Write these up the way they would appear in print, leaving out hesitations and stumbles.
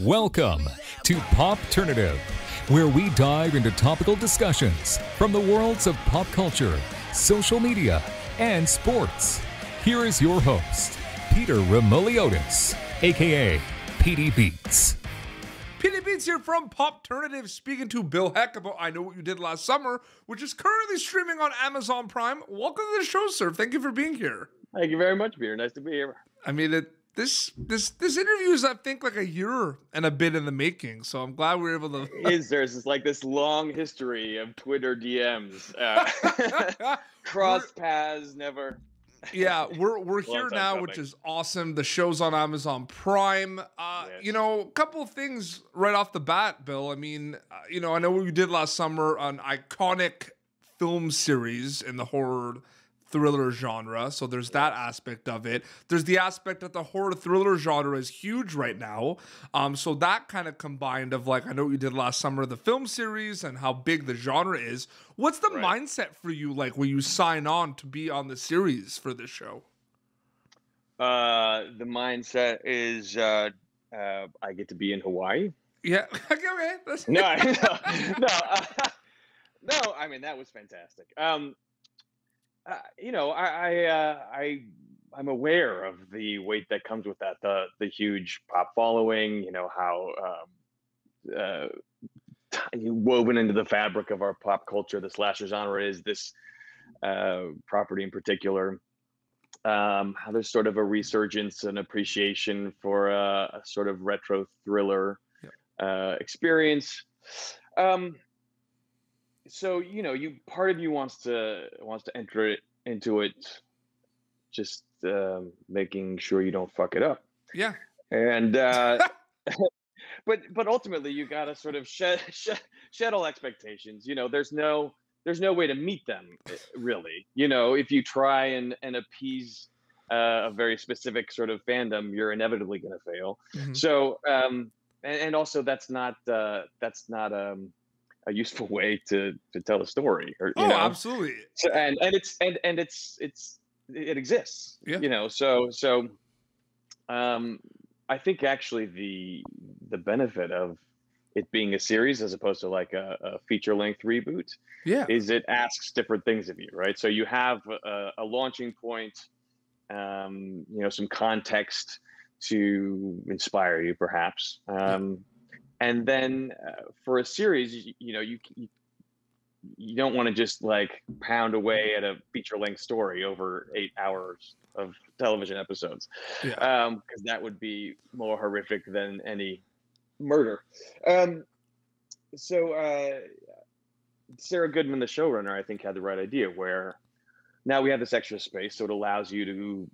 Welcome to Popternative, where we dive into topical discussions from the worlds of pop culture, social media, and sports. Here is your host, Peter Ramoliotis, aka PD Beats. PD Beats here from Popternative, speaking to Bill Heck about I Know What You Did Last Summer, which is currently streaming on Amazon Prime. Welcome to the show, sir. Thank you for being here. Thank you very much, Peter. Nice to be here. I mean, This interview is, I think, like a year and a bit in the making, so I'm glad we were able to... There's like this long history of Twitter DMs. Cross paths, never... Yeah, we're here now, coming. Which is awesome. The show's on Amazon Prime. Yes. You know, a couple of things right off the bat, Bill. I mean, you know, I Know What You Did Last Summer, an iconic film series in the horror thriller genre, so there's that aspect of it. There's the aspect that the horror thriller genre is huge right now, so that kind of combined of like I Know What You Did Last Summer, the film series, and how big the genre is. What's the mindset for you, like when you sign on to be on the series for this show? The mindset is I get to be in Hawaii. Yeah. Okay. No, I mean, that was fantastic. You know, I'm aware of the weight that comes with that, the huge pop following, you know, how woven into the fabric of our pop culture, the slasher genre is this property in particular, how there's sort of a resurgence and appreciation for a sort of retro thriller experience. So, you know, part of you wants to enter it into it, just making sure you don't fuck it up. Yeah. And but ultimately you gotta sort of shed all expectations. You know, there's no way to meet them, really. You know, if you try and appease a very specific sort of fandom, you're inevitably gonna fail. Mm-hmm. So and also that's not a useful way to tell a story, or you know? Absolutely. So, and it exists, you know. So I think actually the benefit of it being a series as opposed to like a feature length reboot is it asks different things of you, right? So you have a launching point, you know, some context to inspire you, perhaps. And then for a series, you know, you don't want to just like pound away at a feature-length story over 8 hours of television episodes, because that would be more horrific than any murder. So Sarah Goodman, the showrunner, I think had the right idea, where now we have this extra space, so it allows you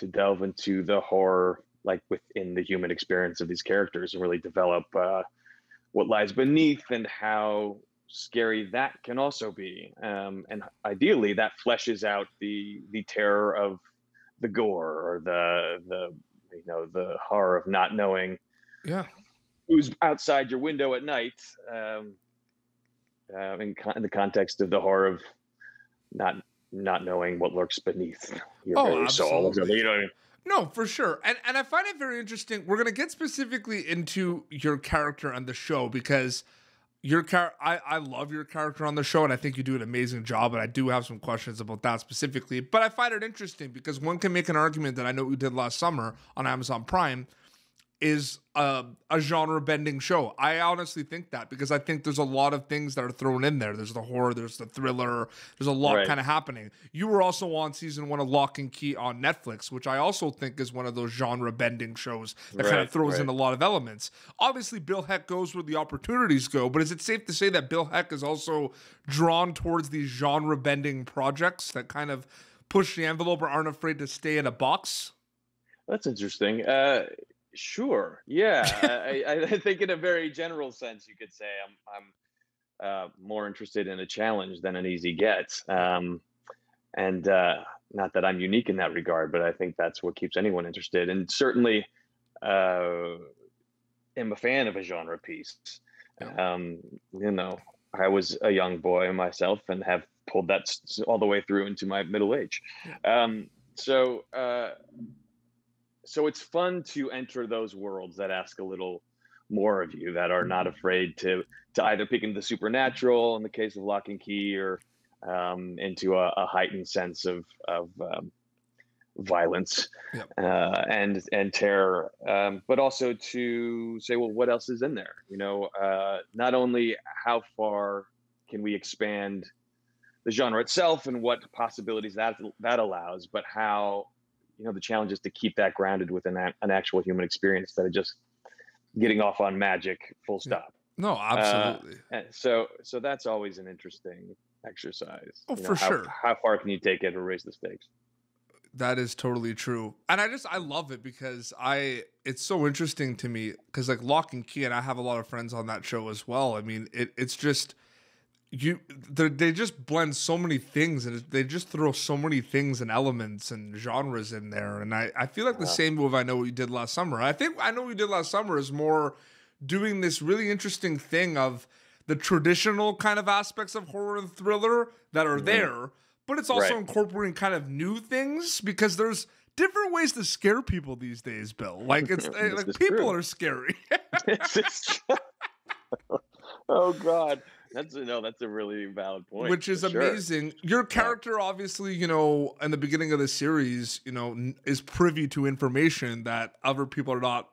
to delve into the horror, like within the human experience of these characters, and really develop what lies beneath and how scary that can also be. And ideally that fleshes out the terror of the gore, or the you know, the horror of not knowing who's outside your window at night, in the context of the horror of not knowing what lurks beneath your very soul. So, you know what I mean? No, for sure. And I find it very interesting. We're going to get specifically into your character on the show, because I love your character on the show, and I think you do an amazing job, and I do have some questions about that specifically. But I find it interesting because one can make an argument that I Know What You Did Last Summer on Amazon Prime is a genre-bending show. I honestly think that, because I think there's a lot of things that are thrown in there. There's the horror, there's the thriller, there's a lot kind of happening. You were also on season 1 of Lock and Key on Netflix, which I also think is one of those genre-bending shows that kind of throws in a lot of elements. Obviously, Bill Heck goes where the opportunities go, but is it safe to say that Bill Heck is also drawn towards these genre-bending projects that kind of push the envelope or aren't afraid to stay in a box? That's interesting. Sure. Yeah, I think in a very general sense, you could say I'm more interested in a challenge than an easy get, and not that I'm unique in that regard, but I think that's what keeps anyone interested. And certainly, am a fan of a genre piece. You know, I was a young boy myself and have pulled that all the way through into my middle age. So it's fun to enter those worlds that ask a little more of you that are not afraid to either peek into the supernatural in the case of Lock and Key, or into a heightened sense of violence, yep, and terror, but also to say, well, what else is in there? You know, not only how far can we expand the genre itself and what possibilities that allows, but how, you know, the challenge is to keep that grounded within an actual human experience, instead of just getting off on magic full stop. No, absolutely. So that's always an interesting exercise. Oh, you know, for sure. How far can you take it or raise the stakes? That is totally true. And I love it because it's so interesting to me, because like Lock and Key, and I have a lot of friends on that show as well. I mean, it's just, they just blend so many things, and they just throw so many things and elements and genres in there. And I feel like the same with I Know What You Did Last Summer. I think I Know What You Did Last Summer is more doing this really interesting thing of the traditional kind of aspects of horror and thriller that are there, but it's also incorporating kind of new things, because there's different ways to scare people these days, Bill. Like it's like people are scary. Oh God. That's a really valid point. Which is amazing. Sure. Your character, obviously, you know, in the beginning of the series, you know, is privy to information that other people are not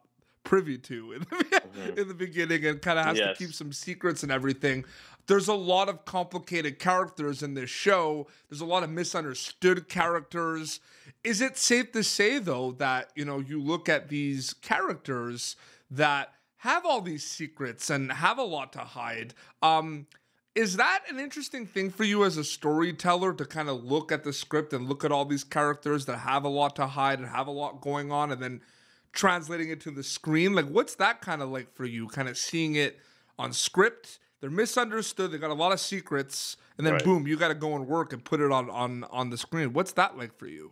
privy to in the beginning, and kind of has to keep some secrets and everything. There's a lot of complicated characters in this show. There's a lot of misunderstood characters. Is it safe to say, though, that, you know, you look at these characters that have all these secrets and have a lot to hide? Is that an interesting thing for you as a storyteller, to kind of look at the script and look at all these characters that have a lot to hide and have a lot going on, and then translating it to the screen? Like, what's that kind of like for you, kind of seeing it on script? They're misunderstood, they got a lot of secrets, and then boom, you got to go and work and put it on the screen. What's that like for you?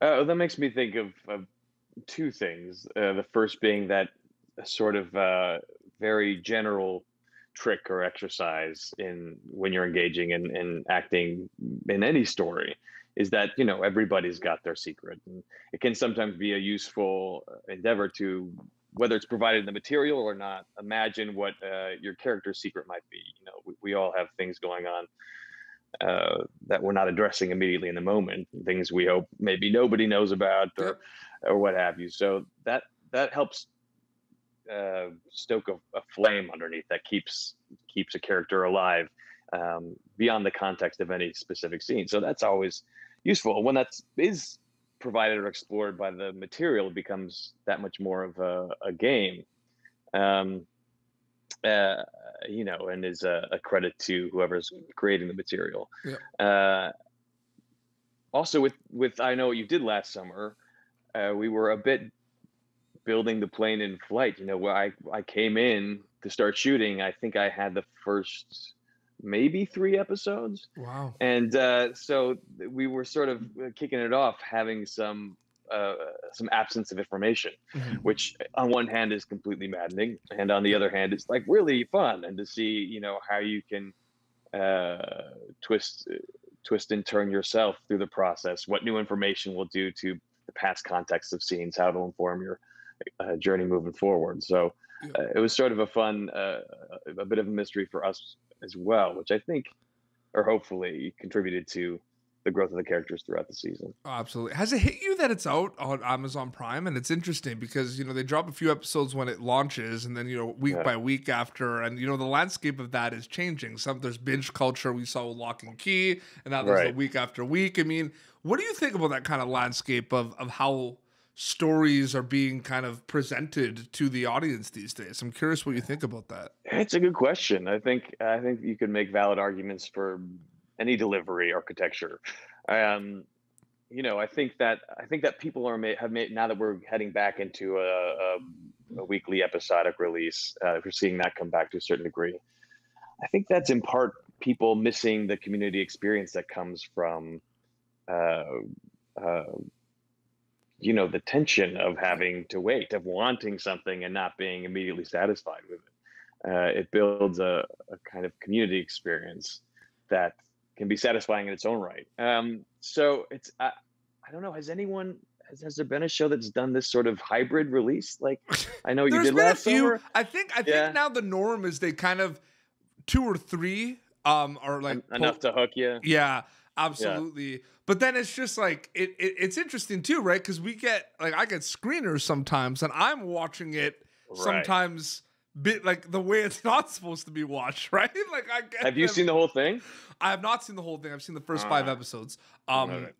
That makes me think of two things. The first being that sort of very general trick or exercise when you're engaging in acting in any story, is that, you know, everybody's got their secret, and it can sometimes be a useful endeavor to, whether it's provided in the material or not, imagine what your character's secret might be. You know, we all have things going on that we're not addressing immediately in the moment, things we hope maybe nobody knows about, or what have you. So that helps stoke a flame underneath that keeps a character alive beyond the context of any specific scene. So that's always useful. When that is provided or explored by the material, it becomes that much more of a game, you know, and is a credit to whoever's creating the material. Also with I Know What You Did Last Summer, we were a bit building the plane in flight. You know, where I came in to start shooting, I think I had the first maybe 3 episodes. Wow. And so we were sort of kicking it off, having some absence of information, which on one hand is completely maddening, and on the other hand, it's like really fun, and to see, you know, how you can twist and turn yourself through the process, what new information will do to the past context of scenes, how it'll inform your journey moving forward. So it was sort of a fun, a bit of a mystery for us as well, which I think, or hopefully, contributed to the growth of the characters throughout the season. Oh, absolutely. Has it hit you that it's out on Amazon Prime? And it's interesting because, you know, they drop a few episodes when it launches, and then, you know, week by week after, and, you know, the landscape of that is changing. There's binge culture we saw with Lock and Key, and now there's the week after week. I mean, what do you think about that kind of landscape of how stories are being kind of presented to the audience these days? I'm curious what you think about that. It's a good question. I think you could make valid arguments for any delivery architecture. You know, I think that people have made, now that we're heading back into a weekly episodic release, we're seeing that come back to a certain degree. I think that's in part people missing the community experience that comes from you know, the tension of having to wait, of wanting something and not being immediately satisfied with it. It builds a kind of community experience that can be satisfying in its own right. So I don't know, has anyone has there been a show that's done this sort of hybrid release? Like, I Know What You Did Last Summer. I think now the norm is they kind of two or three are like enough to hook you. Yeah, absolutely. Yeah. But then it's just like it's interesting too, right? Because we get like I get screeners sometimes, and I'm watching it sometimes. Bit like the way it's not supposed to be watched, right? Like, have you seen the whole thing? I have not seen the whole thing. I've seen the first 5 episodes,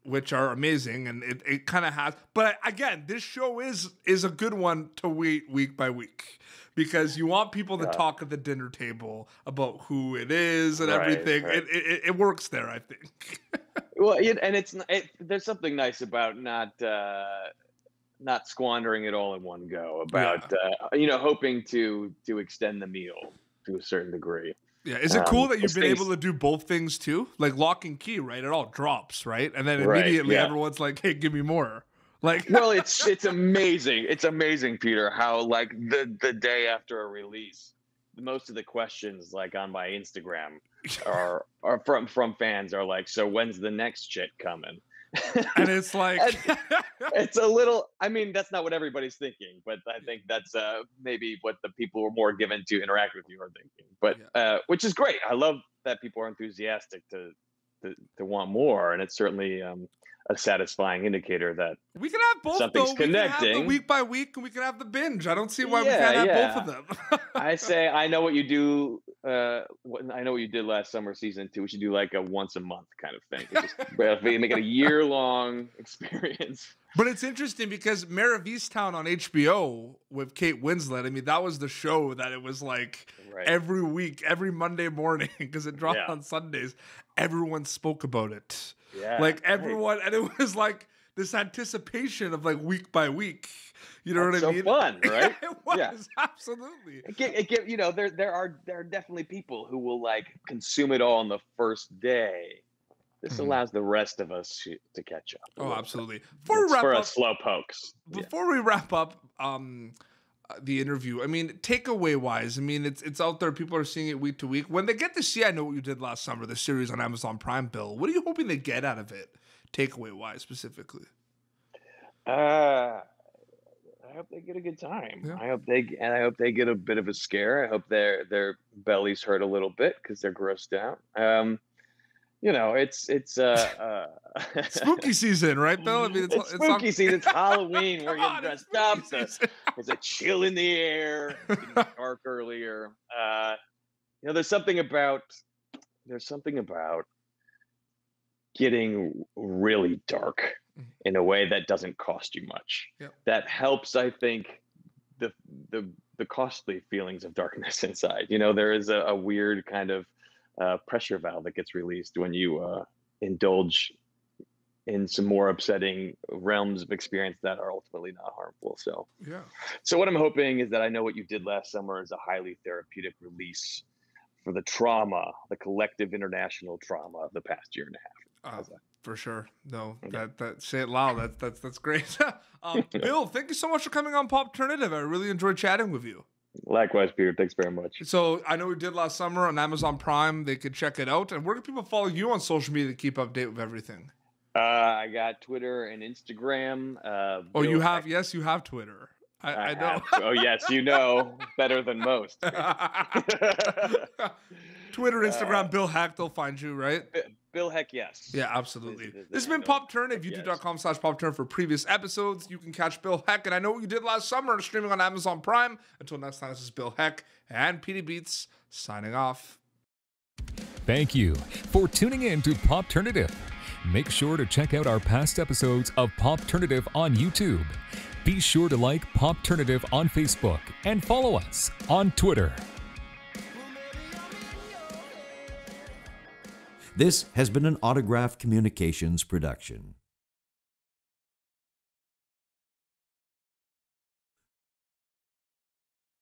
which are amazing, and it kind of has. But again, this show is a good one to wait week by week because you want people to talk at the dinner table about who it is and everything. Right. It works there, I think. Well, and there's something nice about not squandering it all in one go, about hoping to extend the meal to a certain degree. Yeah, is it cool that you've been able to do both things too? Like Lock and Key, right? It all drops, right? And then immediately everyone's like, "Hey, give me more!" Like, well, it's amazing. It's amazing, Peter, how like the day after a release, most of the questions like on my Instagram are from fans are like, "So when's the next shit coming?" And it's like it's a little, I mean, that's not what everybody's thinking, but I think that's maybe what the people who are more given to interact with you are thinking, but which is great. I love that people are enthusiastic to want more, and it's certainly a satisfying indicator that we can have both. Something's connecting. We can have the week by week, and we can have the binge. I don't see why we can't have both of them. I say, I Know What You Do. I Know What You Did Last Summer, season 2. We should do like a once a month kind of thing. Just make it a year-long experience. But it's interesting because Mare of Easttown on HBO with Kate Winslet, I mean, that was the show that it was like every week, every Monday morning, because it dropped on Sundays. Everyone spoke about it. Yeah, like everyone, and it was like this anticipation of like week by week. You know what I mean? So fun, right? Yeah, it was absolutely. It you know, there are definitely people who will like consume it all on the first day. This allows the rest of us to catch up. Oh, absolutely. For us slow pokes. Before we wrap up the interview, I mean, takeaway wise, I mean, it's out there. People are seeing it week to week. When they get to see I Know What You Did Last Summer, the series on Amazon Prime, Bill, what are you hoping they get out of it, takeaway wise specifically? I hope they get a good time. Yeah. I hope they get a bit of a scare. I hope their bellies hurt a little bit because they're grossed out. You know, it's spooky season, right, Bill? I mean, it's spooky season. It's Halloween. We're getting dressed up. There's a chill in the air. It's getting dark earlier. You know, there's something about getting really dark in a way that doesn't cost you much. Yep. That helps, I think, the costly feelings of darkness inside. You know, there is a weird kind of pressure valve that gets released when you indulge in some more upsetting realms of experience that are ultimately not harmful. So so what I'm hoping is that I Know What You Did Last Summer is a highly therapeutic release for the trauma, the collective international trauma of the past year and a half. For sure. No, that say it loud. That's great. Bill, thank you so much for coming on Popternative. I really enjoyed chatting with you. Likewise, Peter. Thanks very much. So I Know What You Did Last Summer on Amazon Prime. They could check it out. And where do people follow you on social media to keep up to date with everything? I got Twitter and Instagram. You have? Yes, you have Twitter. I know. Oh, yes, you know better than most. Twitter, Instagram, Bill Heck, they'll find you, right? Bill Heck, yes. Yeah, absolutely. This has been Popternative, youtube.com/popternative for previous episodes. You can catch Bill Heck and I Know What You Did Last Summer streaming on Amazon Prime. Until next time, this is Bill Heck and PD Beats signing off. Thank you for tuning in to Popternative. Make sure to check out our past episodes of Popternative on YouTube. Be sure to like Popternative on Facebook and follow us on Twitter. This has been an Autograph Communications production.